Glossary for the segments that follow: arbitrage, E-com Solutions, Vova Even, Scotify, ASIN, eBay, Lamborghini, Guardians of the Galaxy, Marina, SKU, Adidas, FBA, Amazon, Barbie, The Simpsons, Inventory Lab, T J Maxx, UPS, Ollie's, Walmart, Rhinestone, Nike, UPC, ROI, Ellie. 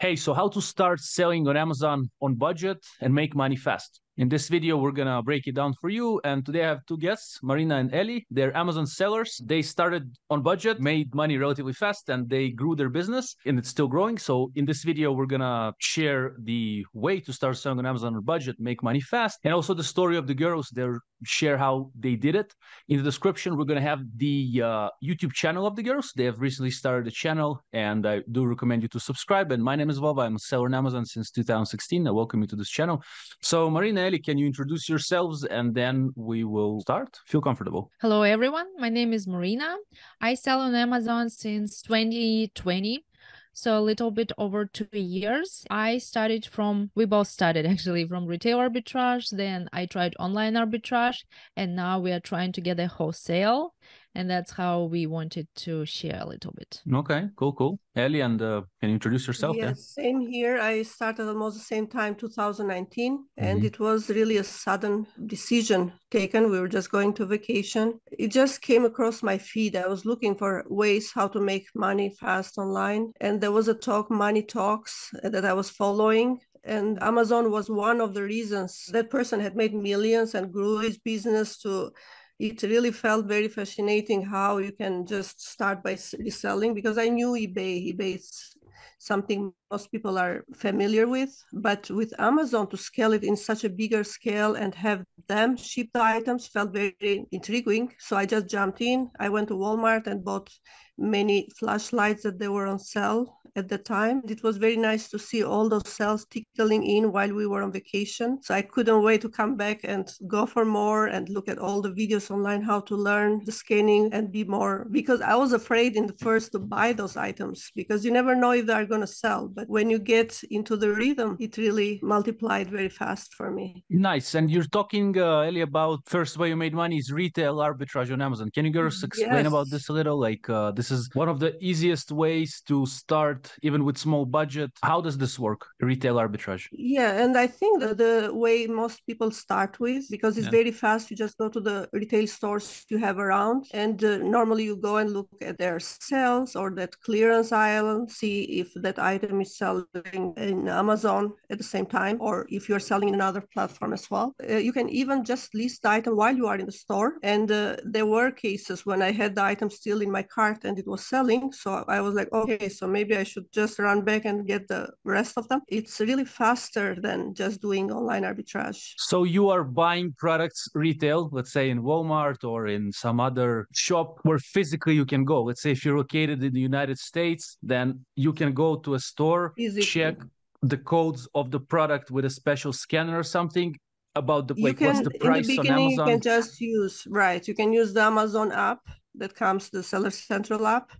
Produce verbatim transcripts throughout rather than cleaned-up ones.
Hey, so how to start selling on Amazon on budget and make money fast. In this video, we're gonna break it down for you. And today I have two guests, Marina and Ellie. They're Amazon sellers. They started on budget, made money relatively fast, and they grew their business, and it's still growing. So in this video, we're gonna share the way to start selling on Amazon on budget, make money fast, and also the story of the girls. They'll share how they did it. In the description, we're gonna have the uh, YouTube channel of the girls. They have recently started a channel, and I do recommend you to subscribe. And my name is Vova. I'm a seller on Amazon since two thousand sixteen. I welcome you to this channel. So Marina, Ellie, can you introduce yourselves and then we will start? Feel comfortable. Hello, everyone. My name is Marina. I sell on Amazon since twenty twenty. So a little bit over two years. I started from, we both started actually from retail arbitrage. Then I tried online arbitrage, and now we are trying to get a wholesale. And that's how we wanted to share a little bit. Okay, cool, cool. Ellie, and uh, can you introduce yourself? Yes, yeah? Same here. I started almost the same time, two thousand nineteen. Mm-hmm. And it was really a sudden decision taken. We were just going to vacation. It just came across my feed. I was looking for ways how to make money fast online. And there was a talk, Money Talks, that I was following. And Amazon was one of the reasons. That person had made millions and grew his business to... It really felt very fascinating how you can just start by reselling, because I knew eBay. eBay is something most people are familiar with, but with Amazon to scale it in such a bigger scale and have them ship the items felt very intriguing. So I just jumped in. I went to Walmart and bought many flashlights that they were on sale at the time. It was very nice to see all those sales tickling in while we were on vacation. So I couldn't wait to come back and go for more and look at all the videos online, how to learn the scanning and be more, because I was afraid in the first to buy those items because you never know if they are going to sell. But when you get into the rhythm, it really multiplied very fast for me. Nice. And you're talking, uh, Ellie, about first way you made money is retail arbitrage on Amazon. Can you girls explain yes. about this a little? Like uh, this is one of the easiest ways to start even with small budget. How does this work, retail arbitrage? Yeah, and I think that the way most people start with, because it's yeah. very fast, you just go to the retail stores you have around, and uh, normally you go and look at their sales or that clearance aisle, see if that item is selling in Amazon at the same time, or if you're selling in another platform as well. Uh, you can even just list the item while you are in the store, and uh, there were cases when I had the item still in my cart and it was selling, so I was like, okay, so maybe I should just run back and get the rest of them. It's really faster than just doing online arbitrage. So you are buying products retail, let's say in Walmart or in some other shop where physically you can go. Let's say if you're located in the United States, then you can go to a store, physically check the codes of the product with a special scanner or something. About the like, can, what's the price the on Amazon? You can just use, right, you can use the Amazon app that comes, the Seller Central app.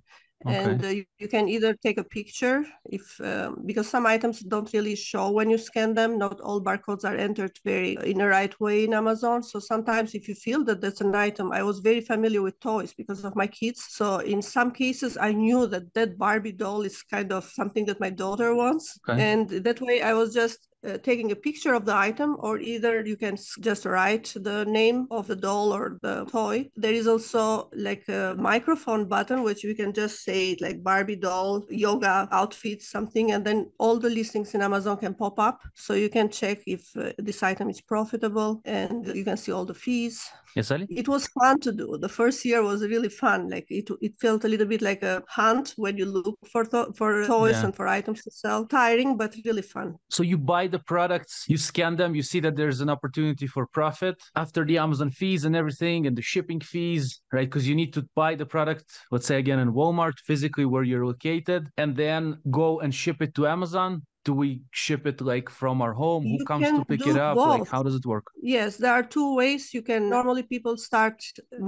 Okay. And uh, you, you can either take a picture if um, because some items don't really show when you scan them. Not all barcodes are entered very in the right way in Amazon. So sometimes if you feel that that's an item, I was very familiar with toys because of my kids. So in some cases, I knew that that Barbie doll is kind of something that my daughter wants. Okay. And that way I was just Uh, taking a picture of the item, or either you can just write the name of the doll or the toy. There is also like a microphone button, which you can just say it like Barbie doll, yoga outfit, something, and then all the listings in Amazon can pop up. So you can check if uh, this item is profitable, and you can see all the fees. Yes, Ellie? It was fun to do. The first year was really fun. Like it, it felt a little bit like a hunt when you look for to for toys yeah. and for items to sell. Tiring, but really fun. So you buy the products, you scan them, you see that there's an opportunity for profit after the Amazon fees and everything and the shipping fees, right? Because you need to buy the product, let's say again in Walmart, physically where you're located, and then go and ship it to Amazon. Do we ship it like from our home? Who you comes to pick it up? Both. Like, how does it work? Yes, there are two ways you can. Normally people start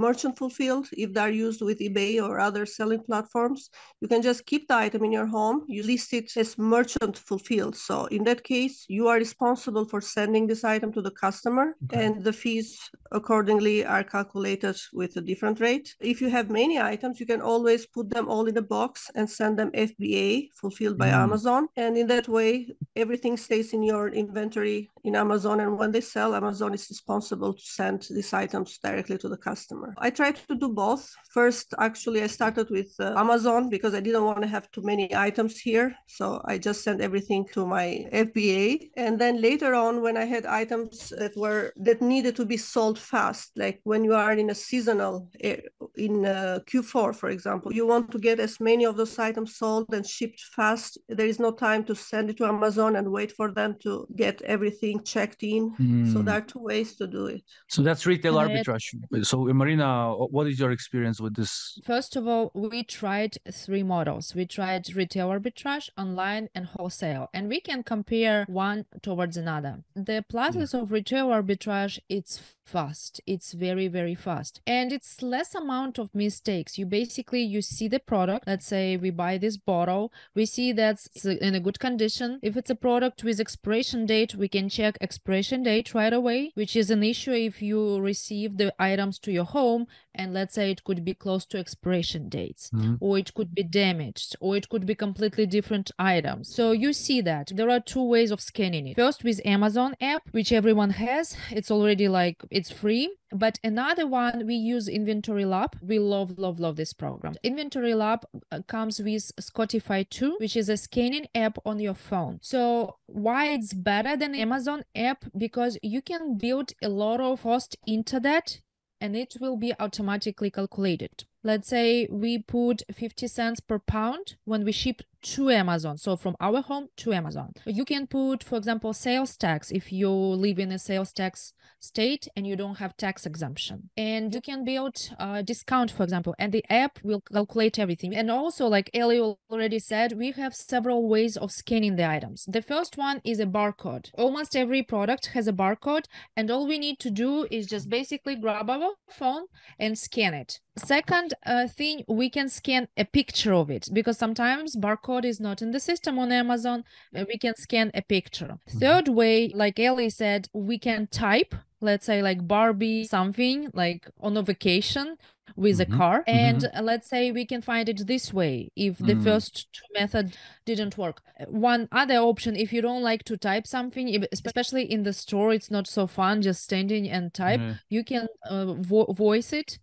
merchant fulfilled if they're used with eBay or other selling platforms. You can just keep the item in your home. You list it as merchant fulfilled. So in that case, you are responsible for sending this item to the customer okay. and the fees accordingly are calculated with a different rate. If you have many items, you can always put them all in a box and send them F B A, fulfilled by mm. Amazon. And in that way, everything stays in your inventory in Amazon. And when they sell, Amazon is responsible to send these items directly to the customer. I tried to do both. First, actually, I started with uh, Amazon because I didn't want to have too many items here. So I just sent everything to my F B A. And then later on, when I had items that were that needed to be sold fast, like when you are in a seasonal, in a Q four, for example, you want to get as many of those items sold and shipped fast. There is no time to send it to Amazon and wait for them to get everything checked in. Mm. So there are two ways to do it. So that's retail arbitrage. So Marina, what is your experience with this? First of all, we tried three models. We tried retail arbitrage, online, and wholesale. And we can compare one towards another. The pluses yeah. of retail arbitrage, it's fast. It's very, very fast. And it's less amount of mistakes. You basically, you see the product. Let's say we buy this bottle. We see that's in a good condition. If it's a product with expiration date, we can check expiration date right away, which is an issue if you receive the items to your home. And let's say it could be close to expiration dates, mm-hmm. or it could be damaged, or it could be completely different items. So you see that there are two ways of scanning it. First, with Amazon app, which everyone has. It's already like, it's free. But another one, we use Inventory Lab. We love, love, love this program. Inventory Lab comes with Scotify two, which is a scanning app on your phone. So why it's better than Amazon app? Because you can build a lot of cost into that, and it will be automatically calculated. Let's say we put fifty cents per pound when we ship to Amazon. So from our home to Amazon. You can put, for example, sales tax if you live in a sales tax state and you don't have tax exemption. And you can build a discount, for example, and the app will calculate everything. And also, like Ellie already said, we have several ways of scanning the items. The first one is a barcode. Almost every product has a barcode, and all we need to do is just basically grab our phone and scan it. Second uh, thing, we can scan a picture of it, because sometimes barcode is not in the system on Amazon. We can scan a picture. Third way, like Ellie said, we can type, let's say like Barbie something, like on a vacation with mm-hmm. a car. And mm-hmm. let's say we can find it this way if the mm. first two method didn't work. One other option, if you don't like to type something, especially in the store, it's not so fun just standing and type, mm. you can uh, vo- voice it.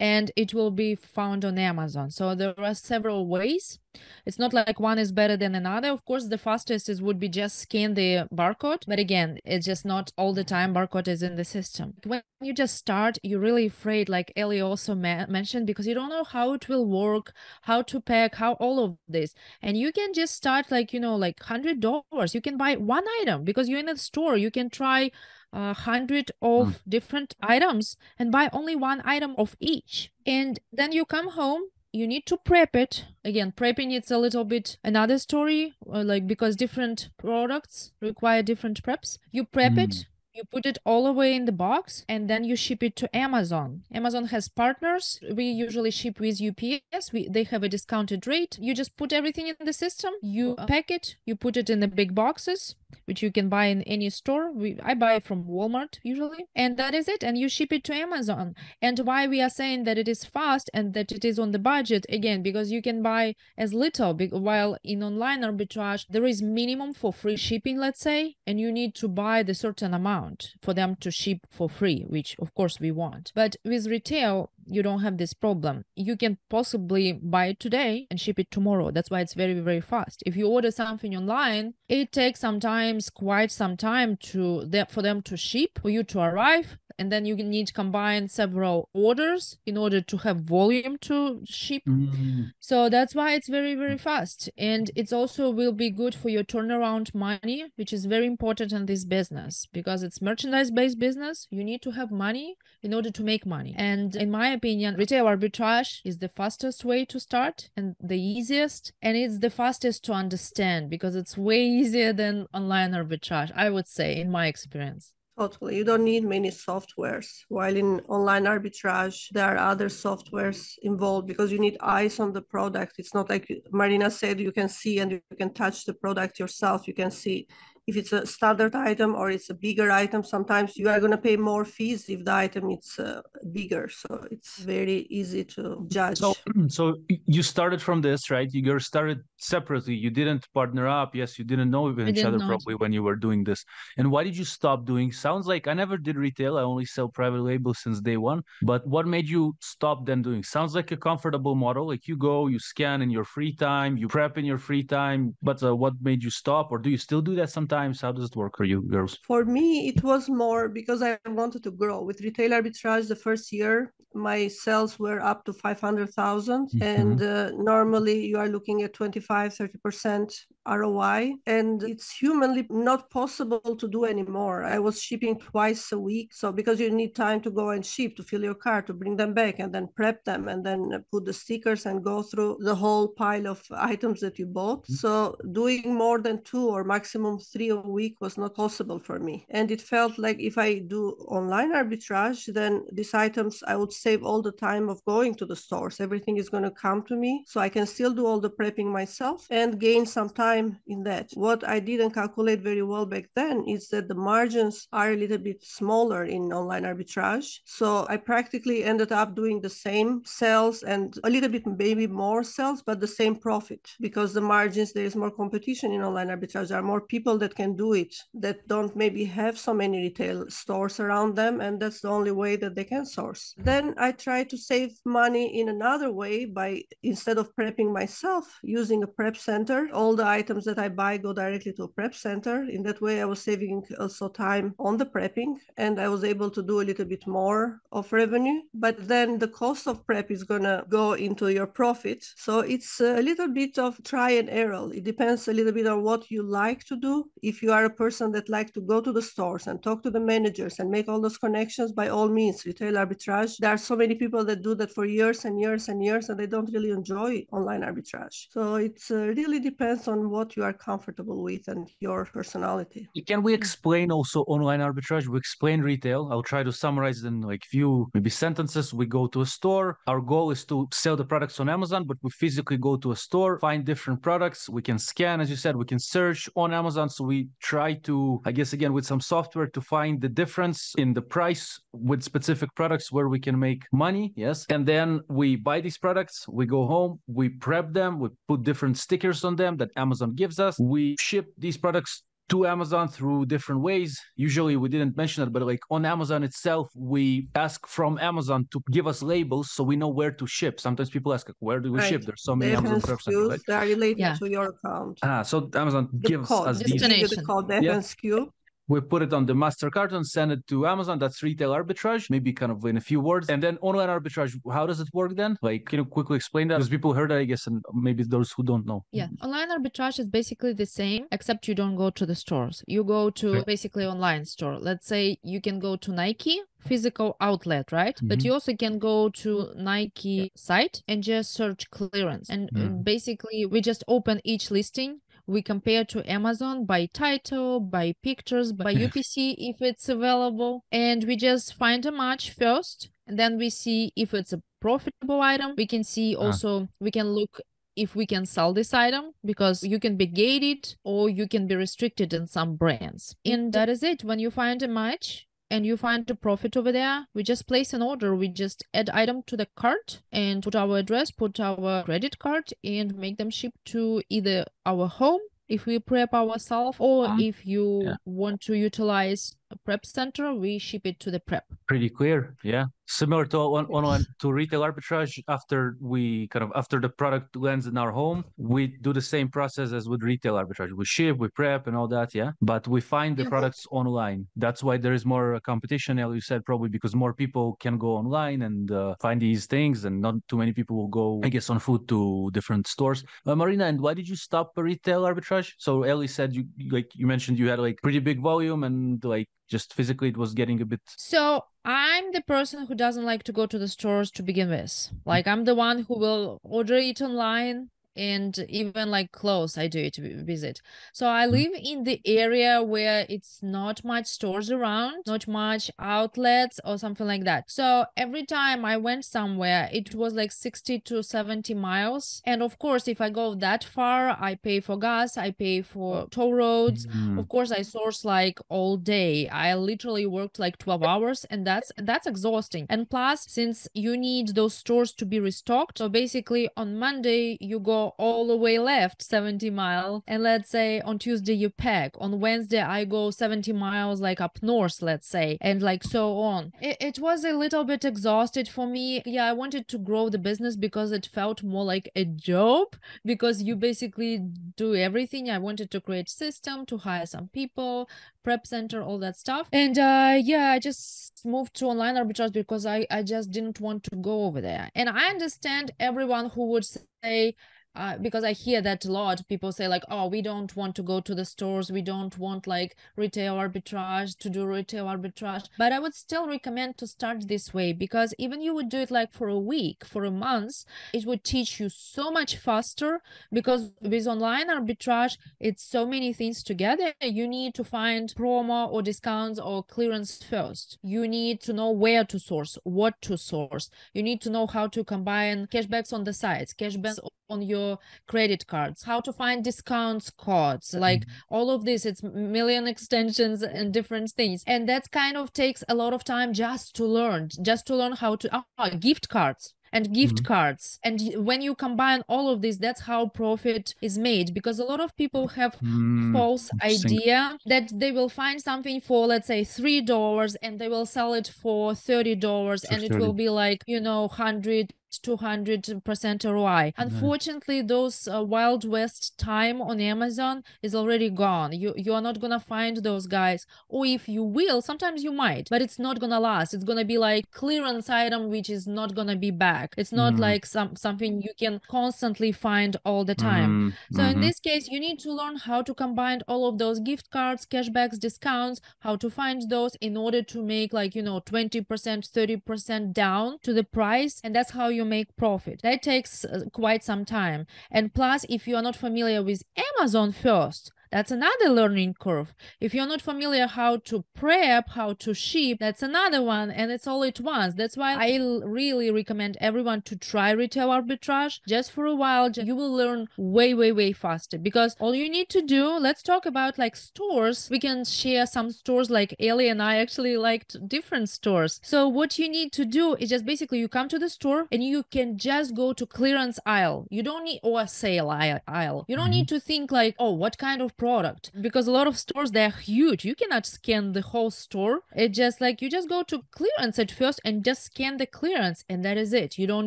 And it will be found on Amazon. So there are several ways. It's not like one is better than another. Of course, the fastest is would be just scan the barcode. But again, it's just not all the time barcode is in the system. When you just start, you're really afraid, like Ellie also ma- mentioned, because you don't know how it will work, how to pack, how all of this. And you can just start like, you know, like one hundred dollars. You can buy one item because you're in a store. You can try a hundred of mm. different items and buy only one item of each. And then you come home, you need to prep it. Again, prepping it's a little bit another story, like because different products require different preps. You prep mm. it. You put it all away in the box and then you ship it to Amazon. Amazon has partners. We usually ship with U P S. We, they have a discounted rate. You just put everything in the system. You pack it. You put it in the big boxes, which you can buy in any store. We, I buy from Walmart usually. And that is it. And you ship it to Amazon. And why we are saying that it is fast and that it is on the budget, again, because you can buy as little, while in online arbitrage, there is minimum for free shipping, let's say, and you need to buy the certain amount for them to ship for free, which of course we want. But with retail, you don't have this problem. You can possibly buy it today and ship it tomorrow. That's why it's very, very fast. If you order something online, it takes sometimes quite some time to for them to ship, for you to arrive. And then you need to combine several orders in order to have volume to ship. Mm-hmm. So that's why it's very, very fast. And it's also will be good for your turnaround money, which is very important in this business because it's merchandise-based business. You need to have money in order to make money. And in my opinion, retail arbitrage is the fastest way to start and the easiest. And it's the fastest to understand because it's way easier than online arbitrage, I would say, in my experience. Totally. You don't need many softwares. While in online arbitrage, there are other softwares involved because you need eyes on the product. It's not like Marina said, you can see and you can touch the product yourself. You can see if it's a standard item or it's a bigger item, sometimes you are going to pay more fees if the item is uh, bigger. So it's very easy to judge. So, so you started from this, right? You started separately. You didn't partner up. Yes, you didn't know each didn't other know. probably when you were doing this. And why did you stop doing? Sounds like I never did retail. I only sell private label since day one. But what made you stop then doing? Sounds like a comfortable model. Like you go, you scan in your free time, you prep in your free time. But uh, what made you stop? Or do you still do that sometimes? How does it work for you girls? For me, it was more because I wanted to grow. With retail arbitrage, the first year, my sales were up to five hundred thousand. Mm-hmm. And uh, normally you are looking at twenty-five, thirty percent R O I. And it's humanly not possible to do anymore. I was shipping twice a week. So because you need time to go and ship, to fill your car, to bring them back, and then prep them, and then put the stickers and go through the whole pile of items that you bought. Mm-hmm. So doing more than two or maximum three a week was not possible for me. And it felt like if I do online arbitrage, then these items, I would save all the time of going to the stores. Everything is going to come to me. So I can still do all the prepping myself and gain some time in that. What I didn't calculate very well back then is that the margins are a little bit smaller in online arbitrage. So I practically ended up doing the same sales and a little bit maybe more sales, but the same profit, because the margins, there is more competition in online arbitrage. There are more people that can do it, that don't maybe have so many retail stores around them, and that's the only way that they can source. Then I tried to save money in another way by, instead of prepping myself, using a prep center. All the items that I buy go directly to a prep center. In that way, I was saving also time on the prepping, and I was able to do a little bit more of revenue. But then the cost of prep is going to go into your profit. So it's a little bit of try and error. It depends a little bit on what you like to do. If you are a person that likes to go to the stores and talk to the managers and make all those connections, by all means, retail arbitrage. There are so many people that do that for years and years and years, and they don't really enjoy online arbitrage. So it uh, really depends on what you are comfortable with and your personality. Can we explain also online arbitrage? We explain retail. I'll try to summarize in like few, maybe sentences. We go to a store. Our goal is to sell the products on Amazon, but we physically go to a store, find different products. We can scan, as you said, we can search on Amazon. So we try to, I guess, again, with some software to find the difference in the price with specific products where we can make money. Yes. And then we buy these products, we go home, we prep them, we put different stickers on them that Amazon gives us. We ship these products to Amazon through different ways. Usually we didn't mention it, but like on Amazon itself, we ask from Amazon to give us labels so we know where to ship. Sometimes people ask, where do we right. ship? There's so many they Amazon S K Us right? that are related yeah. to your account. Ah, so Amazon the gives code. us these. The code, the yeah. S K U. We put it on the master carton, send it to Amazon. That's retail arbitrage, maybe kind of in a few words. And then online arbitrage, how does it work then? Like, can you quickly explain that? Because people heard it, I guess, and maybe those who don't know. Yeah, online arbitrage is basically the same, except you don't go to the stores. You go to right. basically online store. Let's say you can go to Nike physical outlet, right? Mm-hmm. But you also can go to Nike yeah. site and just search clearance. And mm. basically, we just open each listing. We compare to Amazon by title, by pictures, by U P C if it's available. And we just find a match first. And then we see if it's a profitable item. We can see also, ah. we can look if we can sell this item, because you can be gated or you can be restricted in some brands. And that is it. When you find a match and you find the profit over there, we just place an order. We just add item to the cart and put our address, put our credit card, and make them ship to either our home if we prep ourselves, or um, if you yeah. want to utilize a prep center, we ship it to the prep. Pretty clear. Yeah. Similar to on, on to retail arbitrage, after we kind of after the product lands in our home, we do the same process as with retail arbitrage. We ship, we prep, and all that, yeah. But we find the yeah. products online. That's why there is more competition, as you said, probably because more people can go online and uh, find these things, and not too many people will go, I guess, on foot to different stores. Uh, Marina, and why did you stop retail arbitrage? So Ellie said you like you mentioned you had like pretty big volume and like just physically it was getting a bit. So I'm the person who doesn't like to go to the stores to begin with. Like I'm the one who will order it online and even like close, I do it visit. So I live in the area where it's not much stores around, not much outlets or something like that. So every time I went somewhere, it was like sixty to seventy miles. And of course, if I go that far, I pay for gas, I pay for toll roads. Mm-hmm. Of course, I source like all day. I literally worked like twelve hours, and that's that's exhausting. And plus, since you need those stores to be restocked, so basically on Monday, you go all the way left seventy miles, and let's say on Tuesday you pack, on Wednesday I go seventy miles like up north, let's say, and like so on. It, it was a little bit exhausted for me. Yeah, I wanted to grow the business because it felt more like a job, because you basically do everything. I wanted to create system, to hire some people, prep center, all that stuff. And uh, yeah, I just moved to online arbitrage because I, I just didn't want to go over there. And I understand everyone who would say, Uh, because I hear that a lot, people say like, oh, we don't want to go to the stores, we don't want like retail arbitrage, to do retail arbitrage. But I would still recommend to start this way, because even you would do it like for a week, for a month, it would teach you so much faster, because with online arbitrage, it's so many things together. You need to find promo or discounts or clearance first. You need to know where to source, what to source. You need to know how to combine cashbacks on the sites, cashbacks on your credit cards, how to find discounts codes, like mm-hmm. all of this. It's million extensions and different things, and that kind of takes a lot of time just to learn, just to learn how to oh, gift cards and gift mm-hmm. cards. And when you combine all of this, that's how profit is made, because a lot of people have mm, false idea that they will find something for, let's say, three dollars, and they will sell it for thirty dollars, and it will be like, you know, one hundred, two hundred percent R O I. Unfortunately, those uh, Wild West time on Amazon is already gone. You you are not going to find those guys. Or if you will, sometimes you might, but it's not going to last. It's going to be like clearance item, which is not going to be back. It's not mm-hmm. like some something you can constantly find all the time. Mm-hmm. So mm-hmm. in this case, you need to learn how to combine all of those gift cards, cashbacks, discounts, how to find those in order to make like, you know, twenty percent, thirty percent down to the price. And that's how you make profit. That takes uh, quite some time. And plus, if you are not familiar with Amazon first, that's another learning curve. If you're not familiar how to prep, how to ship, that's another one, and it's all at once. That's why I really recommend everyone to try retail arbitrage just for a while. You will learn way, way, way faster, because all you need to do, let's talk about like stores. We can share some stores, like Ellie and I actually liked different stores. So what you need to do is just basically you come to the store and you can just go to clearance aisle. You don't need, or sale aisle. You don't need to think like, oh, what kind of product, because a lot of stores, they're huge, you cannot scan the whole store. It's just like you just go to clearance at first and just scan the clearance, and that is it. You don't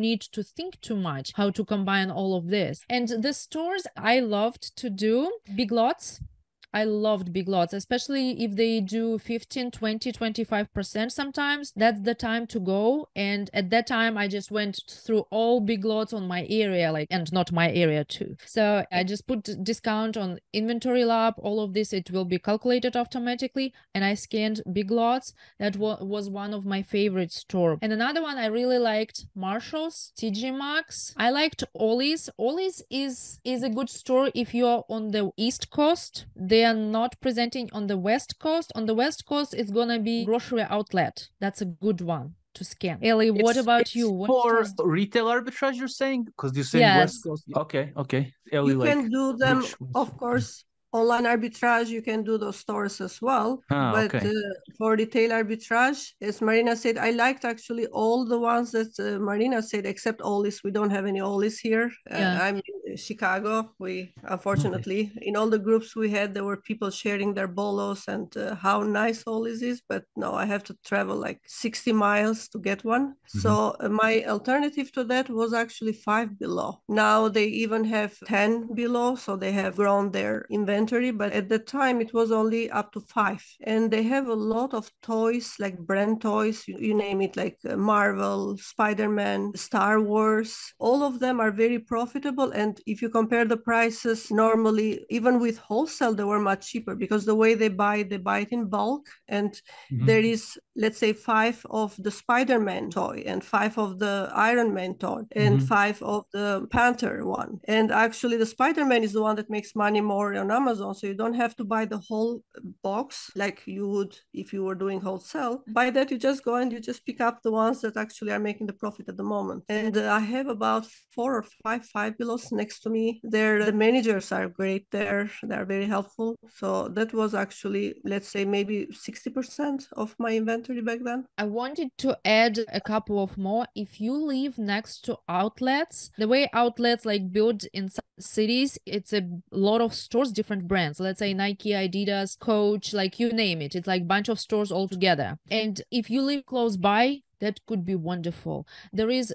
need to think too much how to combine all of this. And the stores I loved to do, Big Lots. I loved Big Lots, especially if they do fifteen, twenty, twenty-five percent sometimes. That's the time to go. And at that time, I just went through all Big Lots on my area, like, and not my area too. So I just put discount on Inventory Lab, all of this, it will be calculated automatically. And I scanned Big Lots. That was one of my favorite stores. And another one I really liked, Marshall's, T J Maxx. I liked Ollie's. Ollie's is, is a good store if you're on the East Coast. They They are not presenting on the West Coast. On the West Coast, it's going to be grocery outlet. That's a good one to scan. Ellie, it's, what about you? What for stores? Retail arbitrage, you're saying? Because you're saying yes. West Coast. Okay, okay. Ellie, you like, can do them, which, which, of course. Online arbitrage, you can do those stores as well. Ah, but okay. uh, for retail arbitrage, as Marina said, I liked actually all the ones that uh, Marina said, except Ollie's. We don't have any Ollie's here. Yeah. Uh, I'm in Chicago. We, unfortunately, okay. in all the groups we had, there were people sharing their bolos and uh, how nice Ollie's is. But no, I have to travel like sixty miles to get one. Mm-hmm. So uh, my alternative to that was actually Five Below. Now they even have ten below. So they have grown their inventory. But at the time it was only up to five, and they have a lot of toys, like brand toys, you, you name it, like Marvel, Spider-Man, Star Wars. All of them are very profitable, and if you compare the prices, normally even with wholesale they were much cheaper, because the way they buy it, they buy it in bulk, and mm-hmm. there is let's say, five of the Spider-Man toy and five of the Iron Man toy and mm-hmm. five of the Panther one. And actually the Spider-Man is the one that makes money more on Amazon. So you don't have to buy the whole box like you would if you were doing wholesale. By that, you just go and you just pick up the ones that actually are making the profit at the moment. And uh, I have about four or five Five Belows next to me. Their the managers are great there. They're very helpful. So that was actually, let's say, maybe sixty percent of my inventory back then. I wanted to add a couple of more. If you live next to outlets, the way outlets like build in cities, it's a lot of stores, different brands. Let's say Nike, Adidas, Coach, like you name it. It's like a bunch of stores all together. And if you live close by, that could be wonderful. There is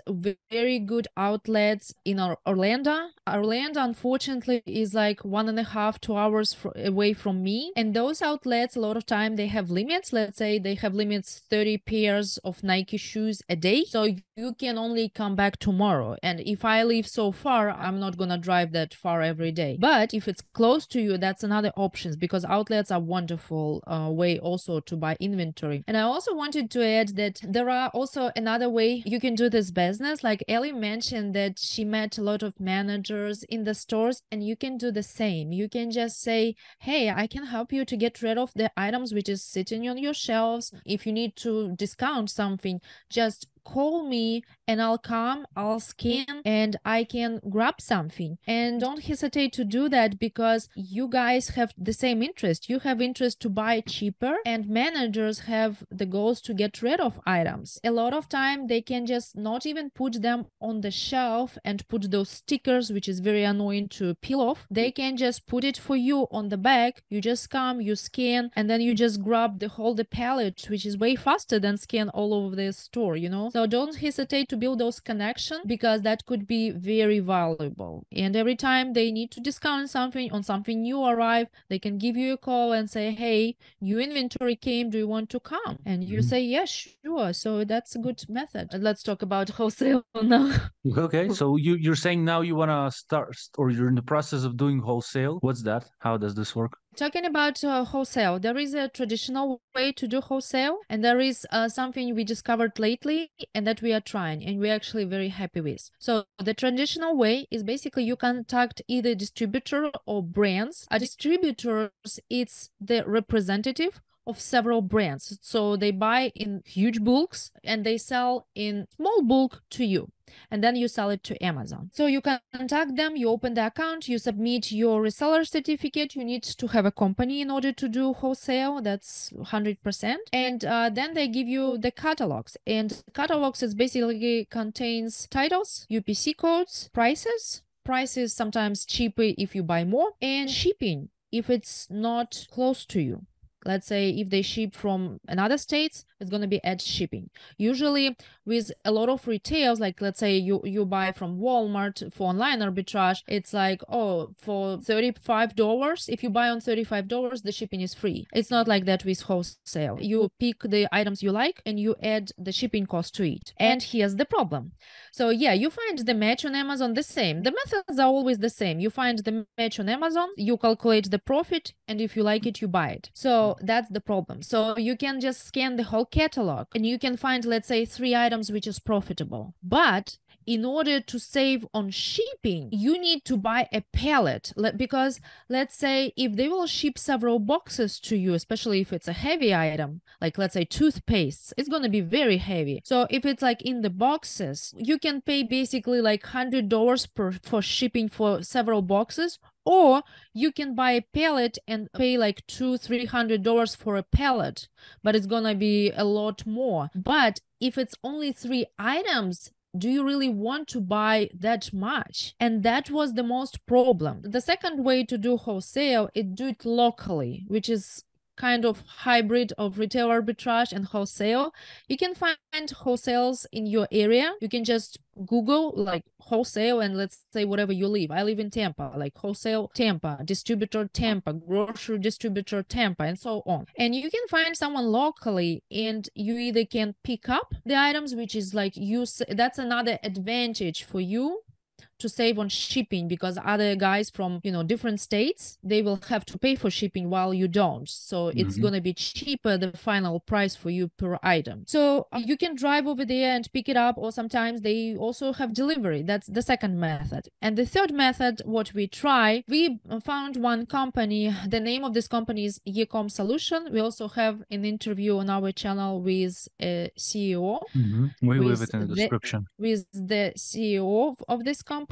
very good outlets in Orlando. Orlando, unfortunately, is like one and a half, two hours fr- away from me. And those outlets, a lot of time, they have limits. Let's say they have limits, thirty pairs of Nike shoes a day. So you can only come back tomorrow. And if I live so far, I'm not going to drive that far every day. But if it's close to you, that's another option, because outlets are wonderful uh, way also to buy inventory. And I also wanted to add that there are also another way you can do this business. Like Ellie mentioned that she met a lot of managers in the stores, and you can do the same. You can just say, hey, I can help you to get rid of the items which is sitting on your shelves. If you need to discount something, just call me and I'll come, I'll scan, and I can grab something. And don't hesitate to do that, because you guys have the same interest. You have interest to buy cheaper, and managers have the goals to get rid of items. A lot of time they can just not even put them on the shelf and put those stickers, which is very annoying to peel off. They can just put it for you on the back. You just come, you scan, and then you just grab the whole the pallet, which is way faster than scan all over the store, you know? So don't hesitate to build those connections, because that could be very valuable. And every time they need to discount something on something new arrive, they can give you a call and say, hey, new inventory came. Do you want to come? And you mm-hmm. say, yes, yeah, sure. So that's a good method. Let's talk about wholesale now. Okay. So you, you're saying now you want to start, or you're in the process of doing wholesale. What's that? How does this work? Talking about uh, wholesale, there is a traditional way to do wholesale, and there is uh, something we discovered lately and that we are trying, and we're actually very happy with. So the traditional way is basically you contact either distributor or brands. A distributor, it's the representative of several brands. So they buy in huge bulks and they sell in small bulk to you. And then you sell it to Amazon. So you contact them, you open the account, you submit your reseller certificate. You need to have a company in order to do wholesale. That's one hundred percent. And uh, then they give you the catalogs. And catalogs is basically contains titles, U P C codes, prices. Prices sometimes cheaper if you buy more. And shipping if it's not close to you. Let's say if they ship from another states, it's going to be at shipping. Usually with a lot of retails, like let's say you, you buy from Walmart for online arbitrage, it's like, oh, for thirty-five dollars, if you buy on thirty-five dollars, the shipping is free. It's not like that with wholesale. You pick the items you like and you add the shipping cost to it. And here's the problem. So yeah, you find the match on Amazon the same. The methods are always the same. You find the match on Amazon, you calculate the profit, and if you like it, you buy it. So that's the problem. So you can just scan the whole catalog and you can find, let's say, three items which is profitable. But in order to save on shipping, you need to buy a pallet, because let's say if they will ship several boxes to you, especially if it's a heavy item, like let's say toothpaste, it's going to be very heavy. So if it's like in the boxes, you can pay basically like one hundred dollars per for shipping for several boxes. Or you can buy a pallet and pay like two hundred dollars, three hundred dollars for a pallet, but it's going to be a lot more. But if it's only three items, do you really want to buy that much? And that was the most problem. The second way to do wholesale is do it locally, which is kind of hybrid of retail arbitrage and wholesale. You can find wholesales in your area. You can just Google like wholesale and let's say whatever you live. I live in Tampa, like wholesale Tampa, distributor Tampa, grocery distributor Tampa, and so on. And you can find someone locally, and you either can pick up the items, which is like you, that's another advantage for you to save on shipping, because other guys from, you know, different states, they will have to pay for shipping while you don't. So mm-hmm. it's going to be cheaper, the final price for you per item. So you can drive over there and pick it up, or sometimes they also have delivery. That's the second method. And the third method, what we try, we found one company. The name of this company is E-com Solutions. We also have an interview on our channel with a C E O. Mm-hmm. We will leave it in the description. The, with the C E O of, of this company.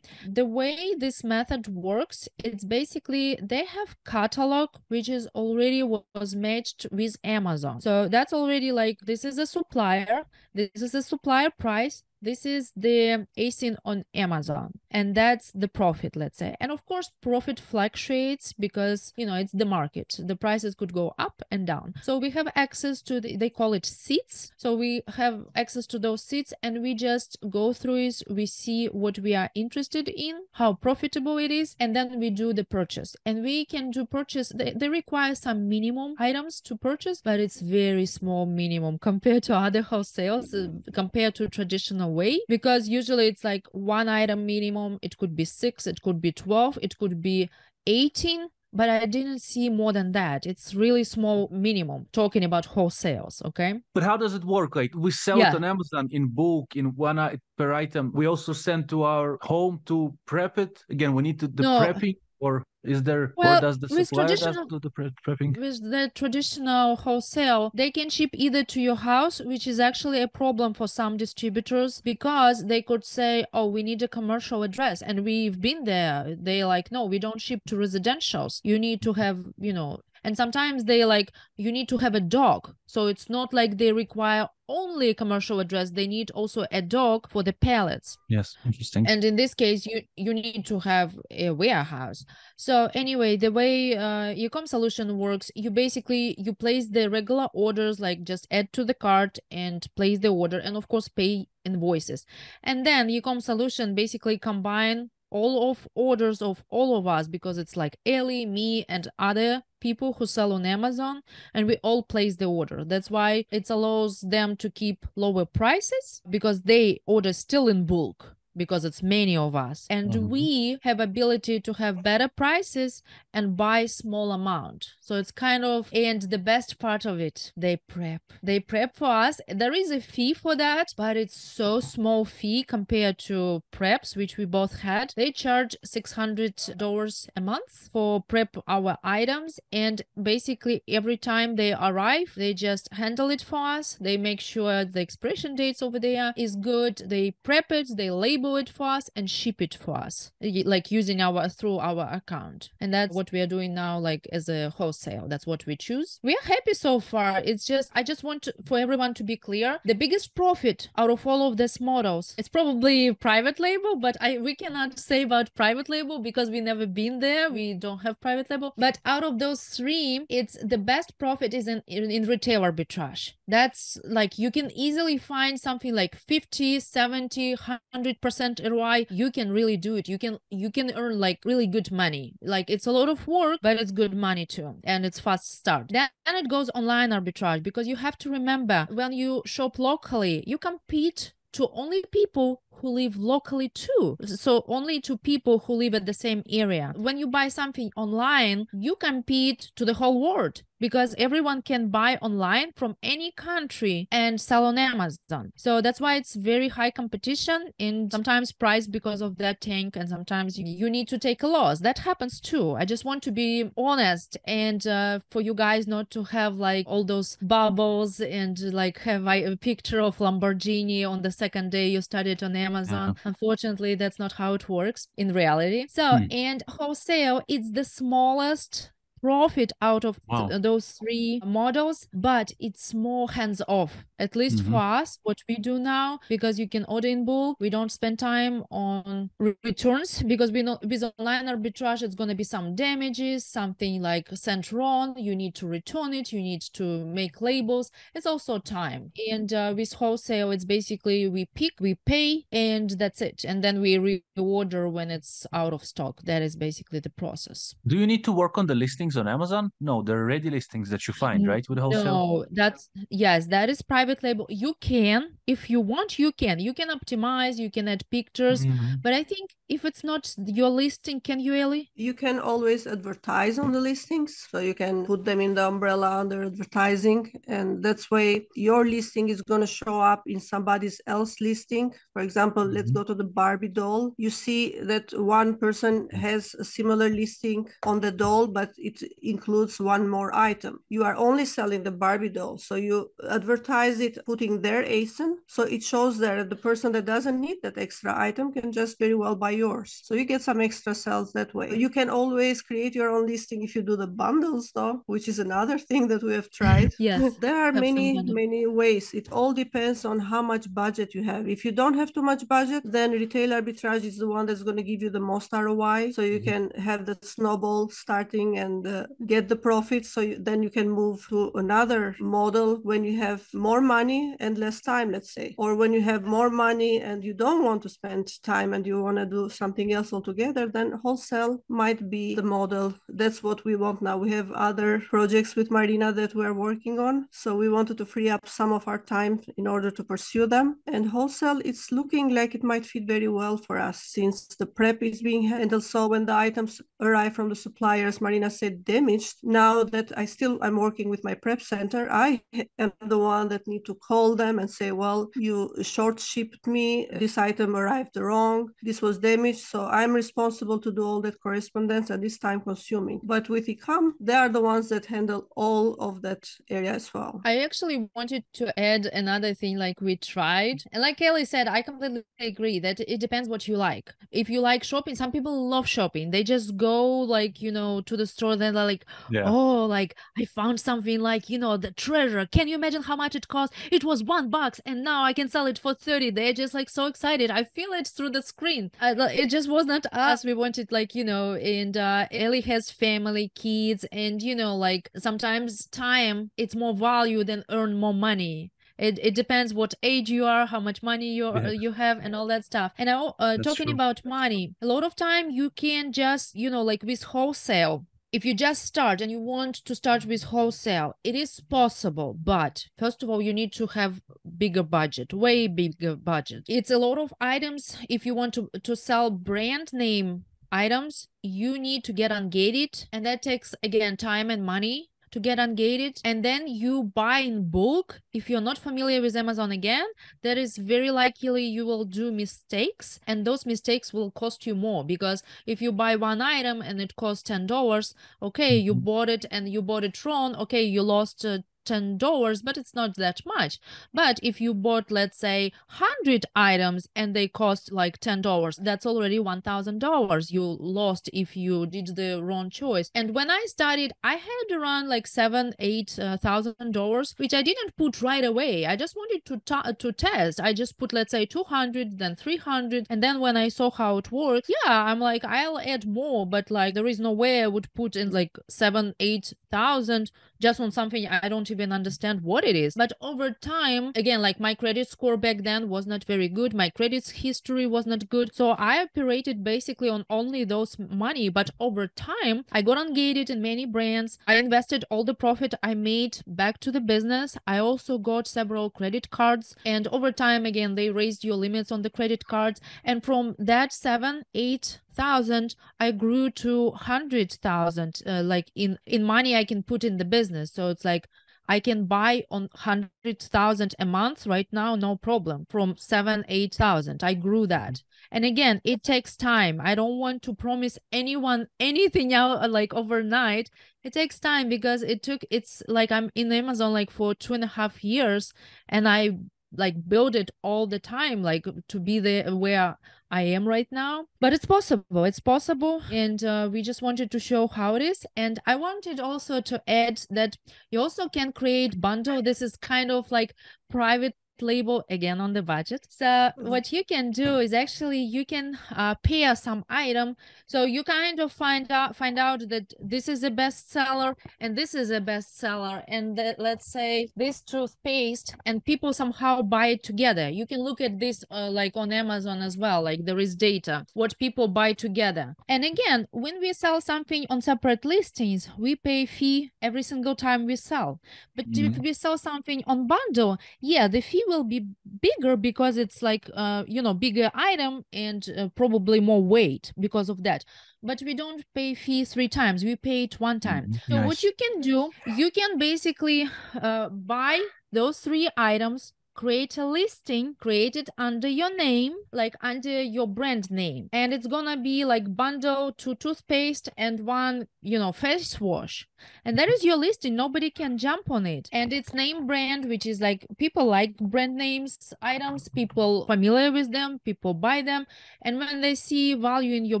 The way this method works, it's basically they have catalog, which is already was matched with Amazon. So that's already like, this is a supplier, this is a supplier price, this is the A S I N on Amazon, and that's the profit, let's say. And of course, profit fluctuates because, you know, it's the market. The prices could go up and down. So we have access to, the, they call it seats. So we have access to those seats, and we just go through it. We see what we are interested in, how profitable it is, and then we do the purchase. And we can do purchase. They, they require some minimum items to purchase, but it's very small minimum compared to other wholesales, uh, compared to traditional way, because usually it's like one item minimum. It could be six, it could be twelve, it could be eighteen, but I didn't see more than that. It's really small minimum, talking about wholesales, okay? But how does it work? Like, we sell yeah. it on Amazon in bulk, in one per item. We also send to our home to prep it. Again, we need to the no. prepping, or is there, well, or does the supplier does do the prepping? With the traditional wholesale, they can ship either to your house, which is actually a problem for some distributors, because they could say, oh, we need a commercial address. And we've been there. They're like, no, we don't ship to residentials. You need to have, you know, and sometimes they like, you need to have a dog. So it's not like they require only a commercial address. They need also a dog for the pallets. Yes, interesting. And in this case, you, you need to have a warehouse. So anyway, the way uh, E-com Solution works, you basically, you place the regular orders, like just add to the cart and place the order, and of course, pay invoices. And then E-com Solution basically combine all of orders of all of us, because it's like Ellie, me, and other people who sell on Amazon, and we all place the order. That's why it allows them to keep lower prices, because they order still in bulk, because it's many of us. And mm-hmm. we have ability to have better prices and buy small amount. So it's kind of, and the best part of it, they prep. They prep for us. There is a fee for that, but it's so small fee compared to preps, which we both had. They charge six hundred dollars a month for prep our items. And basically every time they arrive, they just handle it for us. They make sure the expiration dates over there is good. They prep it, they label it for us, and ship it for us, like using our through our account. And that's what we are doing now, like as a wholesale. That's what we choose. We are happy so far. It's just, I just want to, for everyone to be clear, the biggest profit out of all of these models, it's probably private label, but I we cannot say about private label because we never been there. We don't have private label. But out of those three, it's the best profit is in, in, in retail arbitrage. That's like, you can easily find something like fifty, seventy, one hundred percent R O I. You can really do it. You can you can earn like really good money. Like, it's a lot of work, but it's good money too, and it's fast start. Then and it goes online arbitrage, because you have to remember, when you shop locally, you compete to only people who live locally too. So only to people who live at the same area. When you buy something online, you compete to the whole world, because everyone can buy online from any country and sell on Amazon. So that's why it's very high competition, and sometimes price because of that tank, and sometimes you need to take a loss. That happens too. I just want to be honest, and uh, for you guys not to have like all those bubbles and like have I a picture of Lamborghini on the second day you started on Amazon. Uh-huh. Unfortunately, that's not how it works in reality. So, mm. and wholesale, it's the smallest profit out of wow. th those three models, but it's more hands-off, at least mm-hmm. for us, what we do now, because you can order in bulk. We don't spend time on re returns, because we know with online arbitrage, it's going to be some damages, something like sent wrong, you need to return it, you need to make labels. It's also time. And uh, with wholesale, it's basically we pick, we pay, and that's it. And then we reorder when it's out of stock. That is basically the process. Do you need to work on the listings listings on Amazon? No, they're ready listings that you find, right? With wholesale. No, that's, yes, that is private label. You can, if you want, you can. You can optimize, you can add pictures. Mm-hmm. But I think if it's not your listing, can you, Ellie? You can always advertise on the listings. So you can put them in the umbrella under advertising. And that's why your listing is going to show up in somebody else's listing. For example, mm-hmm. let's go to the Barbie doll. You see that one person has a similar listing on the doll, but it includes one more item. You are only selling the Barbie doll. So you advertise it, putting their A S I N. So it shows that the person that doesn't need that extra item can just very well buy yours. So you get some extra sales that way. You can always create your own listing if you do the bundles though, which is another thing that we have tried. Yes, there are many, many ways. It all depends on how much budget you have. If you don't have too much budget, then retail arbitrage is the one that's going to give you the most R O I. So you mm-hmm. can have the snowball starting and uh, get the profits. So you, then you can move to another model when you have more money and less time, let's say, or when you have more money and you don't want to spend time and you want to do something else altogether, then wholesale might be the model. That's what we want now. We have other projects with Marina that we're working on. So we wanted to free up some of our time in order to pursue them. And wholesale, it's looking like it might fit very well for us since the prep is being handled. So when the items arrive from the suppliers, Marina said damaged. Now that I still am working with my prep center, I am the one that need to call them and say, well, you short shipped me. This item arrived wrong. This was damaged. So I'm responsible to do all that correspondence and it's time consuming. But with E-com, they are the ones that handle all of that area as well. I actually wanted to add another thing like we tried. And like Ellie said, I completely agree that it depends what you like. If you like shopping, some people love shopping. They just go like, you know, to the store. Then they're like, yeah. oh, like I found something like, you know, the treasure. Can you imagine how much it cost? It was one bucks and now I can sell it for thirty. They're just like so excited. I feel it through the screen. I, it just was not us. We wanted like, you know, and uh, Ellie has family, kids, and, you know, like sometimes time, it's more value than earn more money. It it depends what age you are, how much money you yeah. you have, and all that stuff. And now uh, talking true. about money, a lot of time you can just, you know, like with wholesale, if you just start and you want to start with wholesale, it is possible. But first of all, you need to have bigger budget, way bigger budget. It's a lot of items. If you want to, to sell brand name items, you need to get ungated. And that takes, again, time and money to get ungated, and then you buy in bulk. If you're not familiar with Amazon, again, that is very likely you will do mistakes, and those mistakes will cost you more, because if you buy one item and it costs ten dollars, okay, you bought it and you bought it wrong, okay, you lost uh, ten dollars, but it's not that much. But if you bought, let's say, one hundred items and they cost like ten dollars, that's already one thousand dollars you lost if you did the wrong choice. And when I started, I had around like seven, eight thousand dollars, which I didn't put right away. I just wanted to ta to test. I just put, let's say, two hundred, then three hundred, and then when I saw how it worked, yeah, I'm like, I'll add more, but like there is no way I would put in like seven, eight thousand just on something I don't even understand what it is. But over time, again, like my credit score back then was not very good. My credit history was not good. So I operated basically on only those money. But over time, I got ungated in many brands. I invested all the profit I made back to the business. I also got several credit cards. And over time, again, they raised your limits on the credit cards. And from that seven, eight, thousand I grew to one hundred thousand, uh, like in in money I can put in the business. So it's like I can buy on one hundred thousand a month right now, no problem. From seven, eight thousand, I grew that. And again, it takes time. I don't want to promise anyone anything out like overnight. It takes time, because it took, it's like I'm in Amazon like for two and a half years and I like build it all the time, like to be there where I am right now. But it's possible, it's possible. And uh, we just wanted to show how it is. And I wanted also to add that you also can create bundle. This is kind of like private label again on the budget. So what you can do is actually you can uh, pair some item. So you kind of find out find out that this is a bestseller and this is a bestseller, and that, let's say this toothpaste, and people somehow buy it together. You can look at this uh, like on Amazon as well. Like there is data what people buy together. And again, when we sell something on separate listings, we pay fee every single time we sell. But mm-hmm. if we sell something on bundle, yeah, the fee will be bigger because it's like, uh, you know, bigger item and uh, probably more weight because of that. But we don't pay fee three times. We pay it one time. Mm-hmm. So nice. What you can do, you can basically uh, buy those three items, create a listing, create it under your name, like under your brand name. And it's gonna be like bundle to toothpaste and one, you know, face wash. And that is your listing. Nobody can jump on it. And it's name brand, which is like people like brand names, items, people familiar with them, people buy them. And when they see value in your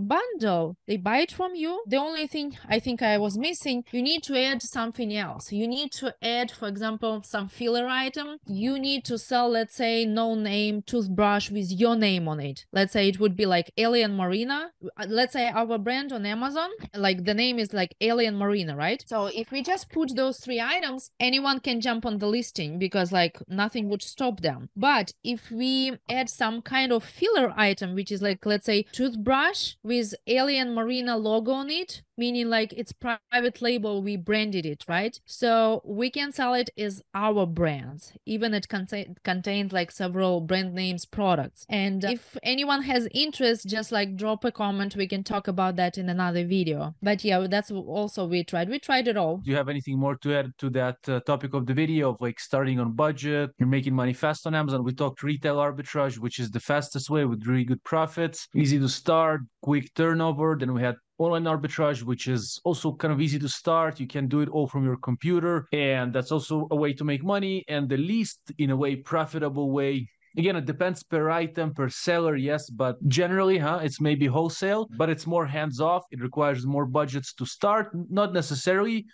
bundle, they buy it from you. The only thing I think I was missing, you need to add something else. You need to add, for example, some filler item. You need to sell, let's say, no name toothbrush with your name on it. Let's say it would be like Ellie and Marina. Let's say our brand on Amazon, like the name is like Ellie and Marina, right? So if we just put those three items, anyone can jump on the listing because like nothing would stop them. But if we add some kind of filler item, which is like, let's say, toothbrush with Ellie and Marina logo on it, meaning like it's private label, we branded it, right? So we can sell it as our brands, even it contain contains like several brand names products. And if anyone has interest, just like drop a comment, we can talk about that in another video. But yeah, that's also we tried. We tried it all. Do you have anything more to add to that uh, topic of the video of like starting on budget, you're making money fast on Amazon? We talked retail arbitrage, which is the fastest way with really good profits, easy to start, quick turnover. Then we had online arbitrage, which is also kind of easy to start. You can do it all from your computer. And that's also a way to make money, and the least, in a way, profitable way. Again, it depends per item, per seller, yes, but generally, huh, it's maybe wholesale, but it's more hands-off. It requires more budgets to start, not necessarily.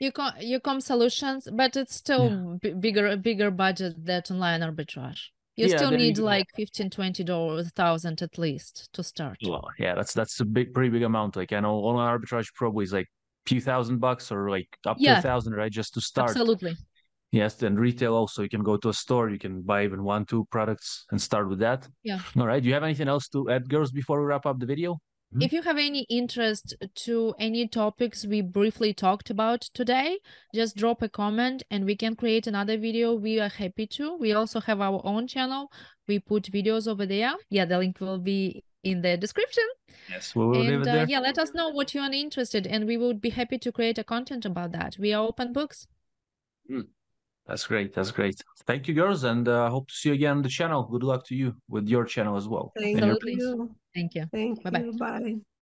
E-com, E-com Solutions, but it's still yeah. b- bigger, a bigger budget than online arbitrage. You yeah, still need you like fifteen, twenty thousand at least to start. Well, yeah, that's that's a big, pretty big amount. Like I know online arbitrage probably is like a few thousand bucks or like up yeah. to a thousand, right? Just to start. Absolutely. Yes, then retail also. You can go to a store, you can buy even one, two products and start with that. Yeah. All right. Do you have anything else to add, girls, before we wrap up the video? If you have any interest to any topics we briefly talked about today, just drop a comment and we can create another video. We are happy to. We also have our own channel. We put videos over there. Yeah, the link will be in the description. Yes, we will and, leave it there. Uh, yeah, let us know what you are interested in and we would be happy to create a content about that. We are open books. Mm. That's great. That's great. Thank you, girls. And I uh, hope to see you again on the channel. Good luck to you with your channel as well. Thank you. Thank you. Thank you. Bye-bye. Bye.